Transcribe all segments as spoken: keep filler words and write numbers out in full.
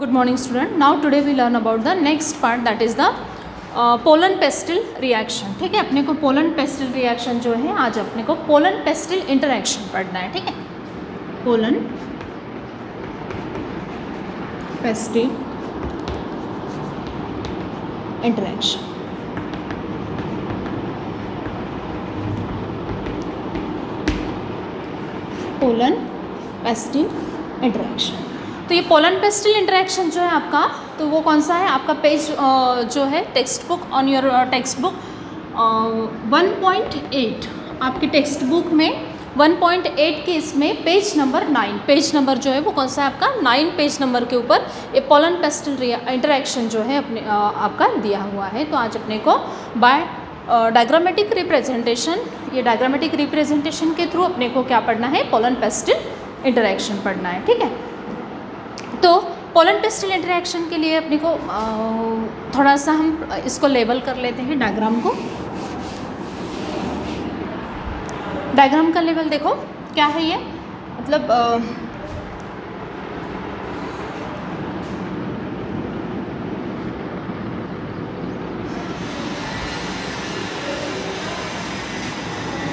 Good morning student. Now today we learn about the next part, that is the uh, pollen pistil reaction. ठीक है, अपने को pollen pistil reaction जो है आज अपने को पोलन पेस्टिल इंटरेक्शन पढ़ना है. ठीक है, pollen pistil interaction. Pollen pistil interaction तो ये पोलन पेस्टिल इंटरेक्शन जो है आपका, तो वो कौन सा है आपका पेज जो है text book, on your text book one point eight, आपकी टेक्स्ट बुक में वन पॉइंट एट के इसमें page number nine, page number जो है वो कौन सा है आपका नाइन, पेज नंबर के ऊपर ये पोलन पेस्टिल इंटरेक्शन जो है अपने आ, आपका दिया हुआ है. तो आज अपने को बाय डायग्रामेटिक रिप्रेजेंटेशन, ये डायग्रामेटिक रिप्रेजेंटेशन के थ्रू अपने को क्या पढ़ना है, पोलन पेस्टिल इंटरेक्शन पढ़ना है. ठीक है, तो पोलन पेस्टिल इंटरेक्शन के लिए अपने को थोड़ा सा हम इसको लेबल कर लेते हैं डायग्राम को. डायग्राम का लेवल देखो क्या है ये, मतलब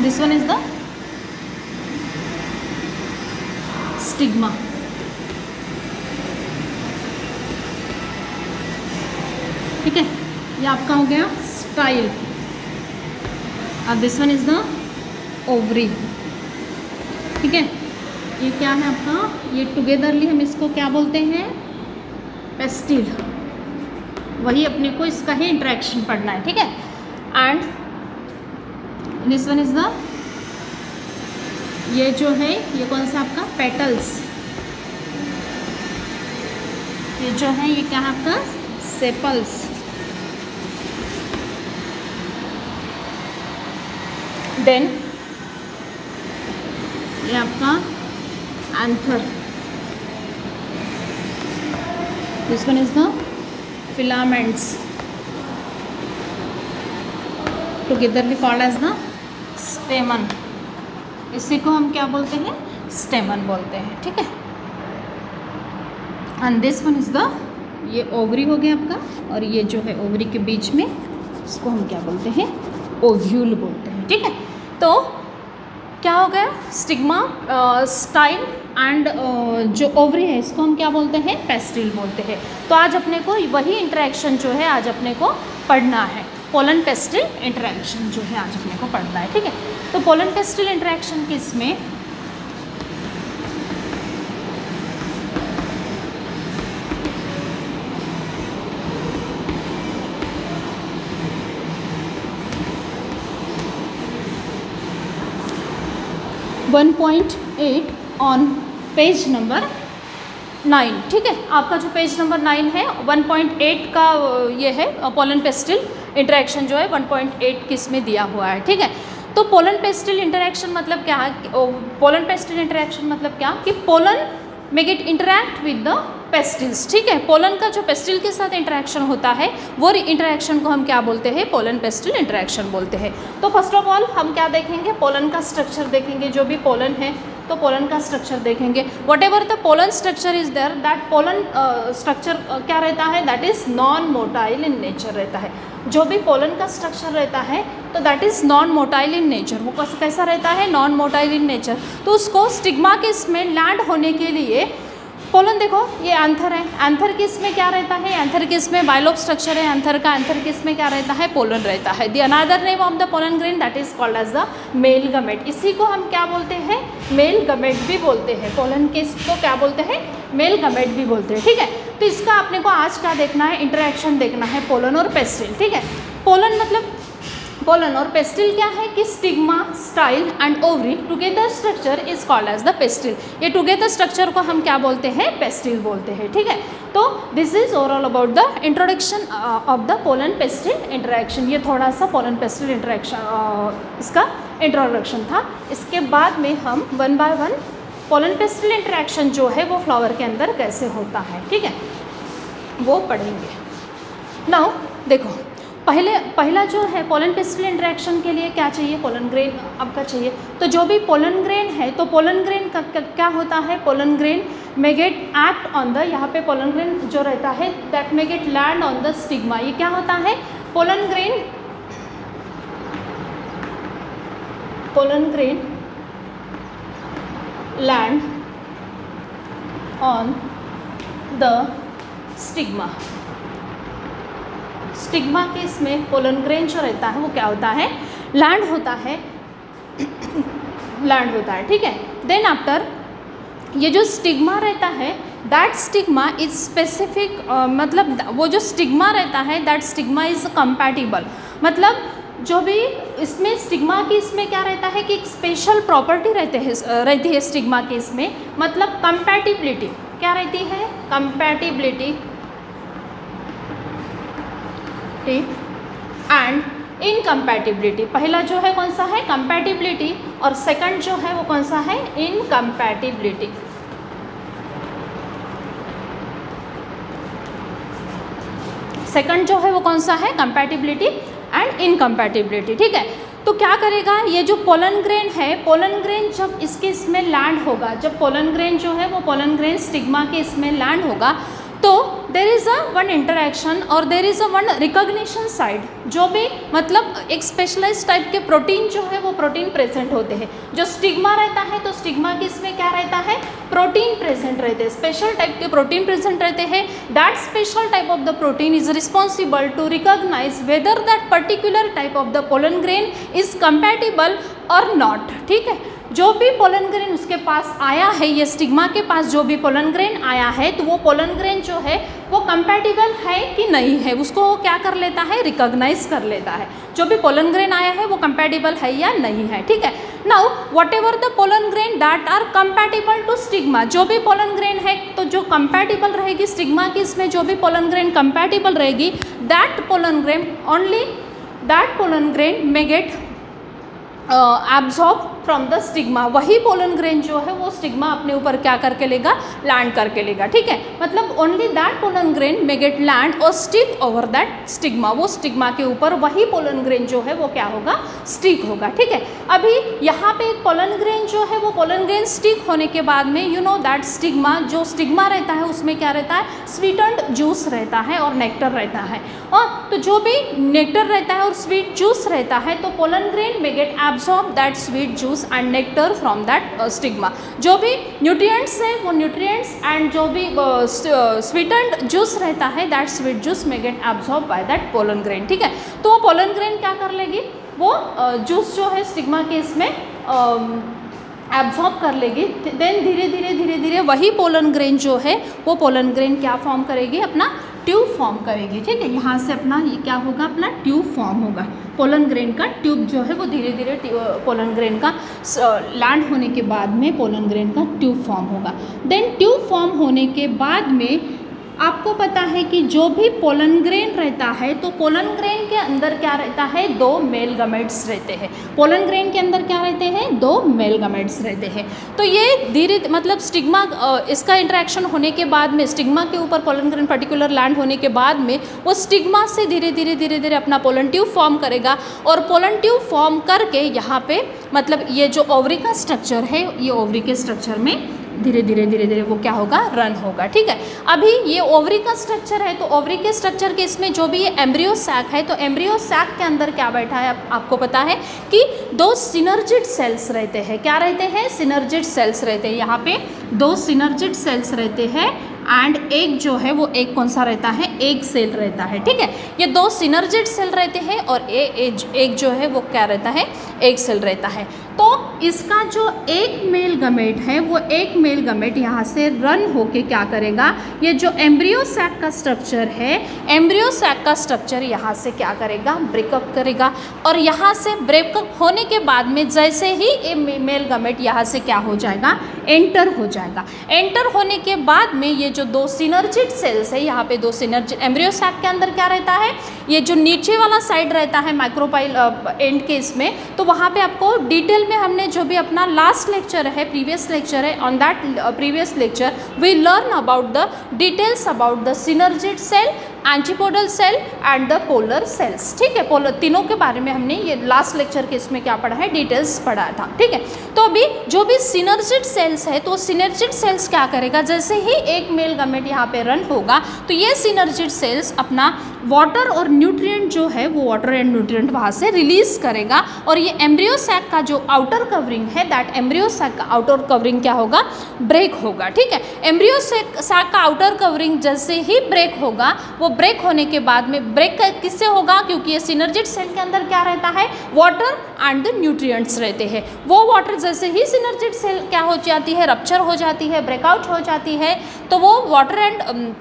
this one is the stigma. ठीक है, ये आपका हो गया स्टाइल. अब this one is the ovary. ठीक है, ये क्या है आपका, ये टुगेदरली हम इसको क्या बोलते हैं, पेस्टिल. वही अपने को इसका ही इंटरेक्शन पढ़ना है. ठीक है, and this one is the, ये जो है ये कौन सा आपका पेटल्स. ये जो है ये क्या है आपका सेपल्स. देन ये आपका anther. This one is the filaments, togetherly called as the stamen. इसी को हम क्या बोलते हैं, स्टेमन बोलते हैं. ठीक है, and this one is the, ये ओवरी हो गया आपका, और ये जो है ओवरी के बीच में इसको हम क्या बोलते हैं, ओव्यूल बोलते हैं. ठीक है, तो क्या हो गया स्टिग्मा, स्टाइल एंड जो ओवरी है इसको हम क्या बोलते हैं, पेस्टिल बोलते हैं. तो आज अपने को वही इंटरेक्शन जो है आज अपने को पढ़ना है, पोलन पेस्टिल इंटरेक्शन जो है आज अपने को पढ़ना है. ठीक है, तो पोलन पेस्टिल इंटरेक्शन किस में, one point eight on page number nine. ठीक है, आपका जो पेज नंबर नाइन है वन पॉइंट एट का ये है पोलन पेस्टिल इंटरेक्शन जो है वन पॉइंट एट किस में दिया हुआ है. ठीक है, तो पोलन पेस्टिल इंटरेक्शन मतलब क्या है, पोलन पेस्टिल इंटरेक्शन मतलब क्या कि pollen make it interact with the pistils. ठीक है, पोलन का जो पेस्टिल के साथ इंटरेक्शन होता है वो इंटरेक्शन को हम क्या बोलते हैं, पोलन पेस्टिल इंटरेक्शन बोलते हैं. तो फर्स्ट ऑफ ऑल हम क्या देखेंगे, पोलन का स्ट्रक्चर देखेंगे. जो भी पोलन है तो पोलन का स्ट्रक्चर देखेंगे. What ever the pollen structure is there, that pollen structure क्या रहता है, that is non motile in nature रहता है. जो भी पोलन का स्ट्रक्चर रहता है तो that is non motile in nature, वो कैसा रहता है, नॉन मोटाइल इन नेचर. तो उसको स्टिग्मा के इसमें लैंड होने के लिए पोलन, देखो ये एंथर है, एंथर किस में क्या रहता है, एंथर किस में बाइलोब स्ट्रक्चर है एंथर का, एंथर किस में क्या रहता है, पोलन रहता है. The another name of the pollen grain that is called as the male gamete. इसी को हम क्या बोलते हैं, मेल गमेट भी बोलते हैं. पोलन किस को क्या बोलते हैं, मेल गमेट भी बोलते हैं. ठीक है, तो इसका अपने को आज क्या देखना है, इंटरेक्शन देखना है पोलन और पेस्टिल. ठीक है, पोलन मतलब पोलन और पेस्टिल क्या है कि stigma, style and ovary together structure is called as the pistil. ये टुगेदर स्ट्रक्चर को हम क्या बोलते हैं, पेस्टिल बोलते हैं. ठीक है, तो this is overall about the introduction of the pollen pistil interaction. ये थोड़ा सा पोलन पेस्टिल इंटरेक्शन इसका इंट्रोडक्शन था. इसके बाद में हम one by one pollen pistil interaction जो है वो फ्लावर के अंदर कैसे होता है, ठीक है, वो पढ़ेंगे. नाउ देखो पहले पहला जो है पोलन पिस्टल इंटरेक्शन के लिए क्या चाहिए, पोलन ग्रेन आपका चाहिए। तो जो भी पोलन ग्रेन है, तो पोलन ग्रेन का क्या होता है, पोलन ग्रेन में गेट एक्ट ऑन द, यहाँ पे पोलन ग्रेन जो रहता है दैट में get land on the stigma. ये क्या होता है, pollen grain pollen grain land on the stigma. Stigma के इसमें पोलन ग्रेन जो रहता है वो क्या होता है, लैंड होता है, लैंड होता है, ठीक है। देन आफ्टर ये जो स्टिग्मा रहता है दैट स्टिग्मा इज स्पेसिफिक, मतलब वो जो स्टिग्मा रहता है दैट स्टिग्मा इज कंपैटिबल, मतलब जो भी इसमें स्टिग्मा की इसमें क्या रहता है कि एक स्पेशल प्रॉपर्टी रहते हैं रहती है स्टिग्मा के इसमें, मतलब कंपैटिबिलिटी, क्या रहती है, कंपैटिबिलिटी एंड इनकम्पैटिबिलिटी। पहला जो है कौन सा है, कंपैटिबिलिटी, और सेकंड जो है वो कौन सा है, इनकम्पैटिबिलिटी। सेकंड जो है वो कौन सा है, कंपैटिबिलिटी एंड इनकम्पैटिबिलिटी, ठीक है। तो क्या करेगा ये जो पोलन ग्रेन है, पोलन ग्रेन जब इसके इसमें लैंड होगा, जब पोलन ग्रेन जो है वो पोलन ग्रेन स्टिग्मा के इसमें लैंड होगा, तो there is a one interaction और there is a one recognition side. जो भी मतलब एक स्पेशलाइज टाइप के प्रोटीन जो है वो प्रोटीन प्रेजेंट होते हैं, जो स्टिग्मा रहता है तो स्टिग्मा के इसमें क्या रहता है, प्रोटीन प्रेजेंट रहते हैं, स्पेशल टाइप के प्रोटीन प्रेजेंट रहते हैं। That special type of the protein is responsible to recognise whether that particular type of the pollen grain is compatible और नॉट, ठीक है। जो भी पोलन ग्रेन उसके पास आया है, ये स्टिग्मा के पास जो भी पोलन ग्रेन आया है, तो वो पोलन ग्रेन जो है वो कंपैटिबल है कि नहीं है, उसको वो क्या कर लेता है, रिकॉग्नाइज कर लेता है। जो भी पोलन ग्रेन आया है वो कंपैटिबल है या नहीं है, ठीक है। Now what ever the pollen grain that are compatible to stigma, जो भी पोलन ग्रेन है तो जो कंपैटिबल रहेगी स्टिग्मा की इसमें, जो भी पोलन ग्रेन कंपैटिबल रहेगी, that pollen grain only that pollen grain में get absorb from the stigma. वही पोलन ग्रेन जो है वो स्टिग्मा अपने ऊपर क्या करके लेगा, लैंड करके लेगा, ठीक है। मतलब ओनली दैट पोलन ग्रेन में गेट लैंड और स्टिक ओवर दैट स्टिग्मा, वो स्टिग्मा के ऊपर वही पोलन ग्रेन जो है वो क्या होगा, स्टिक होगा, ठीक है। अभी यहाँ पे एक पोलन ग्रेन जो है वो पोलन ग्रेन स्टिक होने के बाद में यू नो दैट स्टिग्मा, जो स्टिग्मा रहता है उसमें क्या रहता है, स्वीटेंड जूस रहता है और नेक्टर रहता है, और तो जो भी नेक्टर रहता है और स्वीट जूस रहता है, तो पोलन ग्रेन में get absorb that sweet juice and nectar from that stigma. जो भी न्यूट्रिएंट्स है वो न्यूट्रिएंट्स एंड जो भी स्वीटेंड जूस रहता है दैट स्वीट जूस में get absorb by that pollen grain, ठीक है। तो वो पोलन ग्रेन क्या कर लेगी, वो जूस जो है स्टिग्मा के इसमें एब्जॉर्ब कर लेगी। देन धीरे धीरे धीरे धीरे वही पोलन ग्रेन जो है वो पोलन ग्रेन क्या फॉर्म करेगी, अपना ट्यूब फॉर्म करेगी, ठीक है। यहाँ से अपना ये क्या होगा, अपना ट्यूब फॉर्म होगा, पोलन ग्रेन का ट्यूब जो है वो धीरे धीरे पोलन ग्रेन का लैंड होने के बाद में पोलन ग्रेन का ट्यूब फॉर्म होगा। देन ट्यूब फॉर्म होने के बाद में आपको पता है कि जो भी पोलन ग्रेन रहता है, तो पोलन ग्रेन के अंदर क्या रहता है, दो मेल गमेट्स रहते हैं। पोलन ग्रेन के अंदर क्या रहते हैं, दो मेल गमेट्स रहते हैं। तो ये धीरे मतलब स्टिग्मा इसका इंटरेक्शन होने के बाद में, स्टिग्मा के ऊपर पोलन ग्रेन पर्टिकुलर लैंड होने के बाद में, वो स्टिग्मा से धीरे धीरे धीरे धीरे अपना पोलन ट्यूब फॉर्म करेगा, और पोलन ट्यूब फॉर्म करके यहाँ पे मतलब ये जो ओवरी का स्ट्रक्चर है, ये ओवरी के स्ट्रक्चर में धीरे धीरे धीरे धीरे वो क्या होगा, रन होगा, ठीक है। अभी ये ओवरी का स्ट्रक्चर है, तो ओवरी के स्ट्रक्चर के इसमें जो भी ये एम्ब्रियो सैक है, तो एम्ब्रियो सैक के अंदर क्या बैठा है, आप, आपको पता है कि दो सिनर्जिड सेल्स रहते हैं। क्या रहते हैं, सिनर्जिड सेल्स रहते हैं। यहाँ पे दो सिनर्जिड सेल्स रहते हैं एंड एक जो है वो एक कौन सा रहता है, एक सेल रहता है, ठीक है। ये दो सिनर्जिड सेल रहते हैं और ए, ए, एक जो है वो क्या रहता है, एक सेल रहता है। तो इसका जो एक मेल गमेट है, वो एक मेल गमेट यहाँ से रन होके क्या करेगा, ये जो एम्ब्रियो सैक का स्ट्रक्चर है, एम्ब्रियो सैक का स्ट्रक्चर यहाँ से क्या करेगा, ब्रेकअप करेगा, और यहाँ से ब्रेकअप होने के बाद में जैसे ही ये मेल गमेट यहाँ से क्या हो जाएगा, एंटर हो जाएगा। एंटर होने के बाद में ये जो दो सिनर्जिड सेल्स है, यहाँ पे दो सिनर्जिड एम्ब्रियो सैक के अंदर क्या रहता है, ये जो नीचे वाला साइड रहता है माइक्रोपाइल एंड के इसमें, तो वहाँ पे आपको डिटेल में हमने जो भी अपना लास्ट लेक्चर है, प्रीवियस लेक्चर है, on that previous lecture we learn about the details about the synergid cell antipodal cell and the polar cells. ठीक है, पोलर तीनों के बारे में हमने ये लास्ट लेक्चर के इसमें क्या पढ़ा है, डिटेल्स पढ़ा था। ठीक है, तो अभी जो भी सिनर्जिड सेल्स है तो सिनर्जिड सेल्स क्या करेगा, जैसे ही एक मेल गमेट यहाँ पे रन होगा तो ये सिनर्जिड सेल्स अपना वाटर और न्यूट्रिएंट जो है वो वाटर एंड न्यूट्रिएंट वहाँ से रिलीज करेगा और ये एम्ब्रियो सैक का जो आउटर कवरिंग है दैट एम्ब्रियो सैक का आउटर कवरिंग क्या होगा, ब्रेक होगा। ठीक है, एम्ब्रियो सैक का आउटर कवरिंग जैसे ही ब्रेक होगा, वो ब्रेक होने के बाद में ब्रेक किससे होगा, क्योंकि ये सिनर्जिड सेल के अंदर क्या रहता है, वाटर एंड न्यूट्रिएंट्स रहते हैं। वो वाटर जैसे ही सिनर्जिड सेल क्या हो जाती है, रप्चर हो जाती है, ब्रेकआउट हो जाती है, तो वो वाटर एंड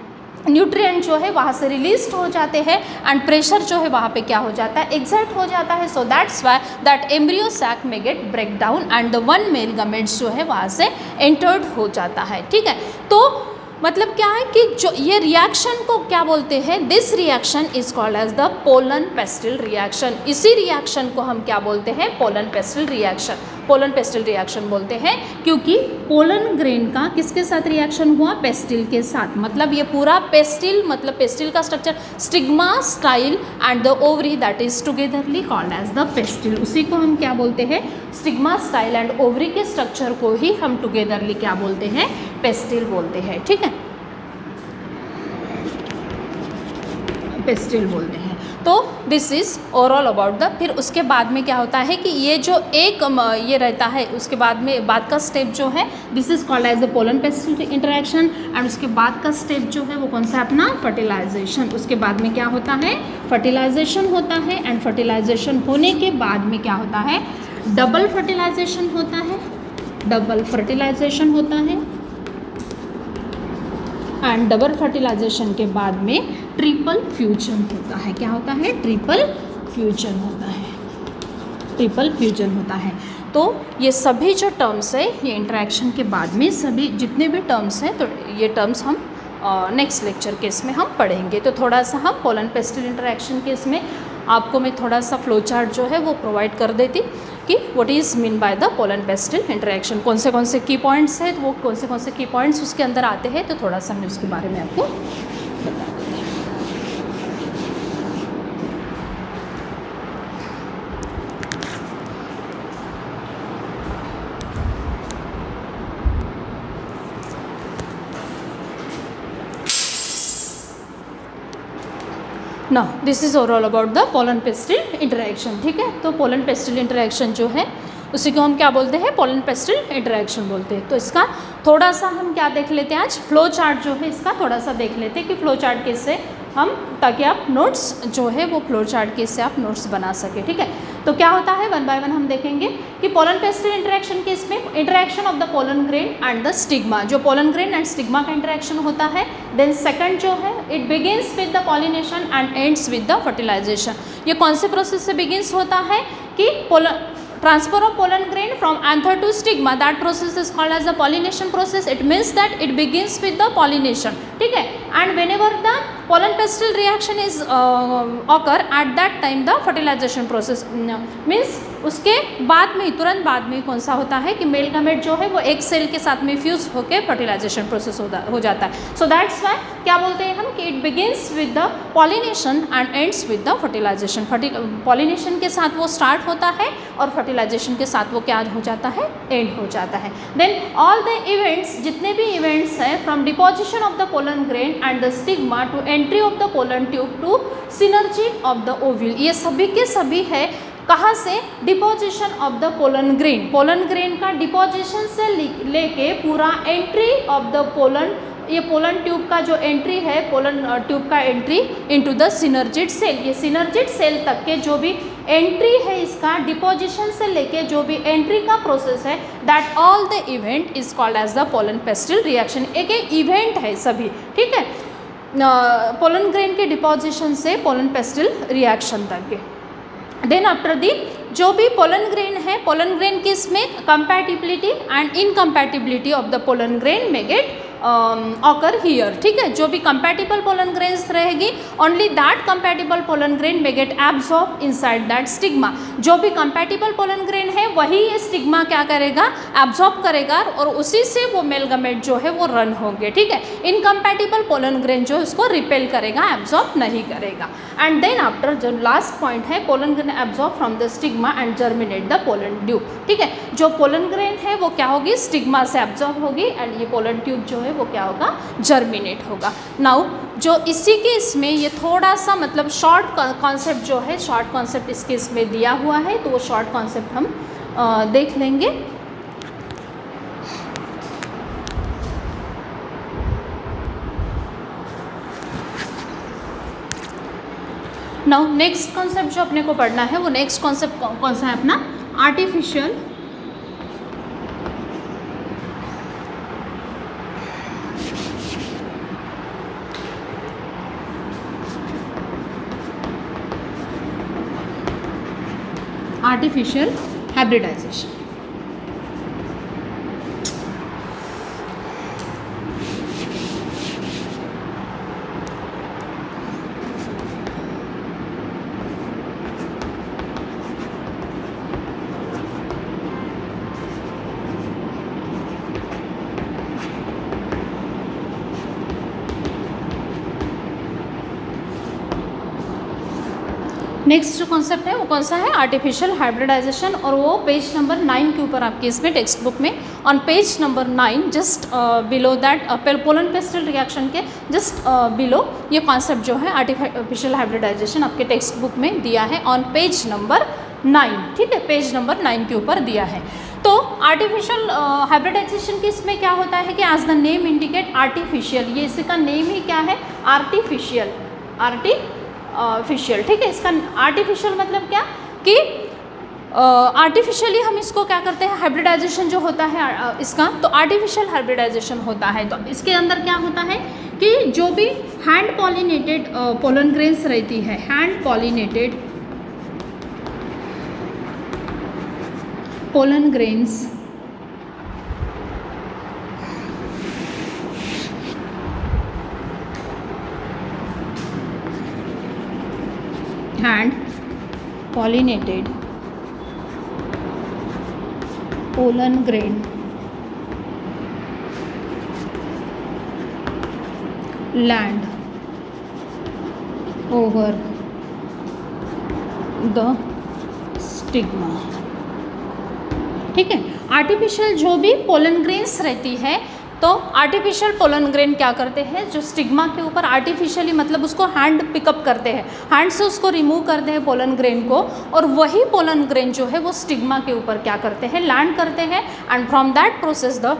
न्यूट्रिएंट जो है वहाँ से रिलीज्ड हो जाते हैं एंड प्रेशर जो है वहाँ पे क्या हो जाता है, एग्जर्ट हो जाता है। So that's why that embryo sac में get break down and the one male gametes जो है वहाँ से एंटर्ड हो जाता है। ठीक है, तो मतलब क्या है कि जो ये रिएक्शन को क्या बोलते हैं, this reaction is called as the pollen pistil reaction. इसी रिएक्शन को हम क्या बोलते हैं, pollen pistil reaction, pollen pistil reaction बोलते हैं, क्योंकि पोलन ग्रेन का किसके साथ रिएक्शन हुआ, पेस्टिल के साथ। मतलब ये पूरा पेस्टिल, मतलब पेस्टिल का structure, stigma, style and the ovary that is togetherly called as the pistil. उसी को हम क्या बोलते हैं, स्टिग्मा, स्टाइल एंड ओवरी के स्ट्रक्चर को ही हम टुगेदरली क्या बोलते हैं, पेस्टिल बोलते हैं। ठीक है, पेस्टिल बोलते हैं। तो this is overall about the. फिर उसके बाद में क्या होता है कि ये जो एक ये रहता है, उसके बाद में बाद का स्टेप जो है this is called as the pollen pistil interaction and उसके बाद का स्टेप जो है वो कौन सा, अपना फर्टिलाइजेशन। उसके बाद में क्या होता है, फर्टिलाइजेशन होता है एंड फर्टिलाइजेशन होने के बाद में क्या होता है, डबल फर्टिलाइजेशन होता है, डबल फर्टिलाइजेशन होता है एंड डबल फर्टिलाइजेशन के बाद में ट्रिपल फ्यूजन होता है। क्या होता है, ट्रिपल फ्यूजन होता है, ट्रिपल फ्यूजन होता है। तो ये सभी जो टर्म्स है, ये इंटरेक्शन के बाद में सभी जितने भी टर्म्स हैं, तो ये टर्म्स हम नेक्स्ट लेक्चर के इसमें हम पढ़ेंगे। तो थोड़ा सा हम पोलन पेस्टिल इंटरेक्शन के इसमें आपको मैं थोड़ा सा फ्लो चार्ट जो है वो प्रोवाइड कर देती कि what is mean by the pollen pistil interaction, कौन से कौन से की पॉइंट्स हैं, वो कौन से कौन से की पॉइंट्स उसके अंदर आते हैं, तो थोड़ा सा हमने उसके बारे में आपको बता देते हैं। ना this is overall about the pollen pistil interaction. ठीक है, तो पोलन पेस्टिल इंटरेक्शन जो है उसी को हम क्या बोलते हैं, पोलन पेस्टिल इंटरेक्शन बोलते हैं। तो इसका थोड़ा सा हम क्या देख लेते हैं, आज फ्लो चार्ट जो है इसका थोड़ा सा देख लेते हैं कि फ्लो चार्ट कैसे हम, ताकि आप नोट्स जो है वो फ्लो चार्ट कैसे आप नोट्स बना सके। ठीक है, तो क्या होता है, वन बाय वन हम देखेंगे कि पोलन पेस्टिल इंटरेक्शन के इसमें interaction of the pollen grain and the stigma, जो पोलन ग्रेन एंड स्टिग्मा का इंटरेक्शन होता है। देन सेकंड जो है, it begins with the pollination and ends with the fertilization. ये कौन से प्रोसेस से बिगिंस होता है कि pollen transfer of pollen grain from anther to stigma, that process is called as the pollination process. It means that it begins with the pollination. ठीक है, and whenever the pollen pestil reaction is uh, occur at that time the fertilization process means उसके बाद में, तुरंत बाद में कौन सा होता है कि मेल गैमेट जो है वो एक सेल के साथ में फ्यूज होकर फर्टिलाइजेशन प्रोसेस हो जाता है। सो दैट्स वाई क्या बोलते हैं हम कि it begins with the pollination and ends with the fertilization. Pollination के साथ वो स्टार्ट होता है और फर्टिलाइजेशन के साथ वो क्या हो जाता है, एंड हो जाता है। देन ऑल द इवेंट्स, जितने भी इवेंट्स हैं, from deposition of the pollen grain and the stigma to entry of the pollen tube to synergy of the ovule, ये सभी के सभी है कहाँ से, deposition of the pollen grain, pollen grain का डिपोजिशन से लेके पूरा एंट्री ऑफ द पोलन, ये पोलन ट्यूब का जो एंट्री है, पोलन ट्यूब का entry into the synergid cell, ये सिनर्जिड सेल तक के जो भी एंट्री है इसका, डिपोजिशन से लेके जो भी एंट्री का प्रोसेस है, that all the event is called as the pollen pistil reaction. एक एक इवेंट है सभी। ठीक है, पोलन ग्रेन के डिपोजिशन से पोलन पेस्टिल रिएक्शन तक के। देन आफ्टर दी जो भी पोलन ग्रेन है, पोलन ग्रेन की इसमें compatibility and incompatibility of the pollen grain में गेट ऑकर हियर. ठीक है, जो भी कंपैटिबल पोलन ग्रेन्स रहेगी, only that compatible pollen grain में get absorb inside that stigma. जो भी कंपैटिबल पोलन ग्रेन है वही ये स्टिग्मा क्या करेगा, एब्जॉर्ब करेगा और उसी से वो मेलगमेट जो है वो रन होंगे. ठीक है, इनकम्पैटिबल पोलन ग्रेन जो इसको रिपेल करेगा, एब्जॉर्ब नहीं करेगा. एंड देन आफ्टर जो लास्ट पॉइंट है, pollen grain absorb from the stigma and germinate the pollen tube. ठीक है, जो पोलन ग्रेन है वो क्या होगी, स्टिग्मा से एब्जॉर्ब होगी एंड ये पोलन ट्यूब जो है वो क्या होगा, जर्मिनेट होगा. नाउ जो इसी के इसमें ये थोड़ा सा मतलब शॉर्ट कॉन्सेप्ट जो है, शॉर्ट कॉन्सेप्ट इसके इसमें दिया हुआ है, तो वो शॉर्ट कॉन्सेप्ट हम आ, देख लेंगे. नाउ नेक्स्ट कॉन्सेप्ट जो अपने को पढ़ना है, वो नेक्स्ट कॉन्सेप्ट कौन सा है अपना, आर्टिफिशियल आर्टिफिशियल हाइब्रिडाइजेशन. नेक्स्ट जो कॉन्सेप्ट है वो कौन सा है, आर्टिफिशियल हाइब्रिडाइजेशन, और वो पेज नंबर नाइन के ऊपर आपके इसमें टेक्स्ट बुक में on page number nine just below that pollen pistil reaction के जस्ट बिलो ये कॉन्सेप्ट जो है आर्टिफिशियल हाइब्रिडाइजेशन आपके टेक्स्ट बुक में दिया है ऑन पेज नंबर नाइन. ठीक है, पेज नंबर नाइन के ऊपर दिया है. तो आर्टिफिशियल हाइब्रिडाइजेशन के इसमें क्या होता है कि as the name indicate artificial, ये इसका नेम ही क्या है, आर्टिफिशियल, आर्टी आर्टिफिशियल. ठीक है, इसका आर्टिफिशियल मतलब क्या कि आर्टिफिशियली uh, हम इसको क्या करते हैं, हाइब्रिडाइजेशन जो होता है इसका, तो आर्टिफिशियल हाइब्रिडाइजेशन होता है. तो इसके अंदर क्या होता है कि जो भी हैंड पॉलिनेटेड पोलन ग्रेन्स रहती है, hand pollinated pollen grains hand pollinated pollen grain land over the stigma. ठीक है, आर्टिफिशियल जो भी पोलन ग्रेन्स रहती है, तो आर्टिफिशियल पोलन ग्रेन क्या करते हैं, जो स्टिग्मा के ऊपर आर्टिफिशियली मतलब उसको हैंड पिकअप करते हैं, हैंड से उसको रिमूव करते हैं पोलन ग्रेन को, और वही पोलन ग्रेन जो है वो स्टिग्मा के ऊपर क्या करते हैं, लैंड करते हैं. And from that process the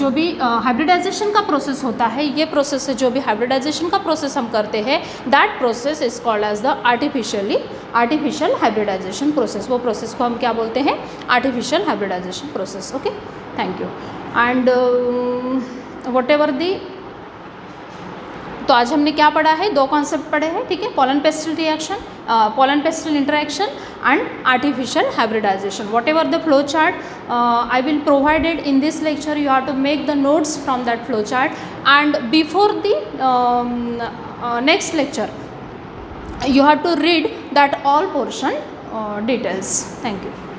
जो भी हाइब्रिडाइजेशन uh, का प्रोसेस होता है, ये प्रोसेस से जो भी हाइब्रिडाइजेशन का प्रोसेस हम करते हैं, that process is called as the artificially artificial hybridization process. वो प्रोसेस को हम क्या बोलते हैं, artificial hybridization process. Okay, thank you. And whatever the, तो आज हमने क्या पढ़ा है, दो कॉन्सेप्ट पढ़े हैं. ठीक है, pollen pistil reaction, pollen pistil interaction and artificial hybridization. What ever the flow chart I will provided in this lecture, you have to make the notes from that flow chart. And before the next lecture you have to read that all portion uh, details. Thank you.